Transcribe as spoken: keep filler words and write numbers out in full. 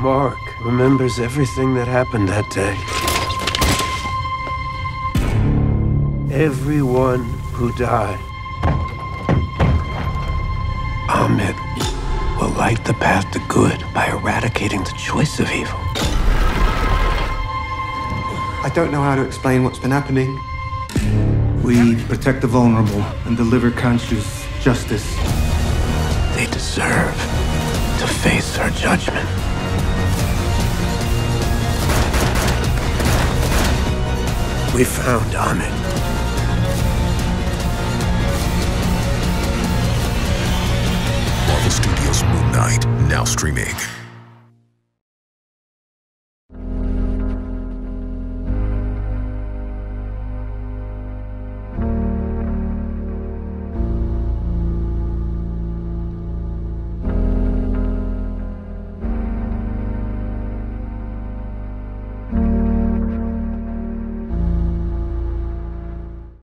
Mark remembers everything that happened that day. Everyone who died. Ahmed will light the path to good by eradicating the choice of evil. I don't know how to explain what's been happening. We protect the vulnerable and deliver conscious justice. They deserve to face our judgment. We found Ahmed. Marvel Studios' Moon Knight, now streaming.